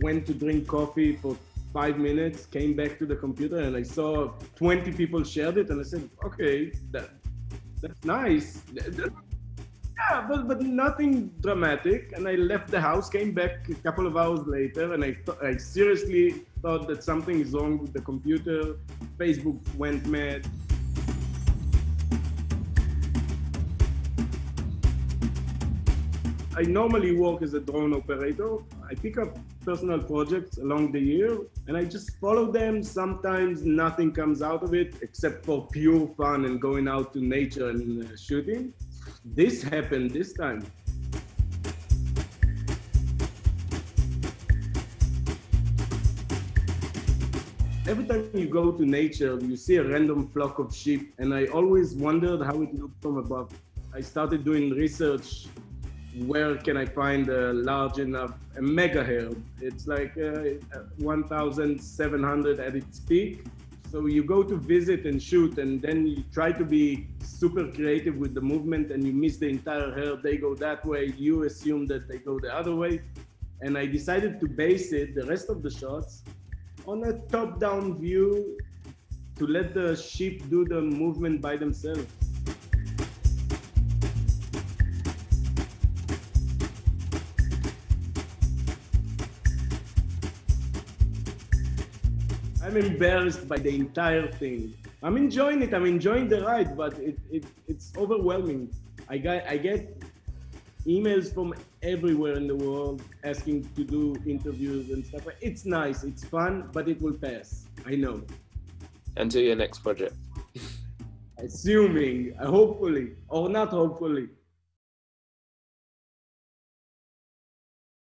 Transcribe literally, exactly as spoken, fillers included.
went to drink coffee for five minutes, came back to the computer, and I saw twenty people shared it, and I said, okay, that that's nice. Yeah, but, but nothing dramatic. And I left the house, came back a couple of hours later, and I, th- I seriously thought that something is wrong with the computer. Facebook went mad. I normally work as a drone operator. I pick up personal projects along the year and I just follow them. Sometimes nothing comes out of it except for pure fun and going out to nature and uh, shooting. This happened this time. Every time you go to nature, you see a random flock of sheep, and I always wondered how it looked from above. I started doing research. Where can I find a large enough, a mega herd? It's like uh, one thousand seven hundred at its peak. So you go to visit and shoot, and then you try to be super creative with the movement and you miss the entire herd. They go that way, you assume that they go the other way. And I decided to base it, the rest of the shots, on a top-down view to let the sheep do the movement by themselves. I'm embarrassed by the entire thing. I'm enjoying it, I'm enjoying the ride, but it, it it's overwhelming. I got, I get emails from everywhere in the world asking to do interviews and stuff. It's nice, it's fun, but it will pass, I know. And do your next project. Assuming, hopefully, or not hopefully.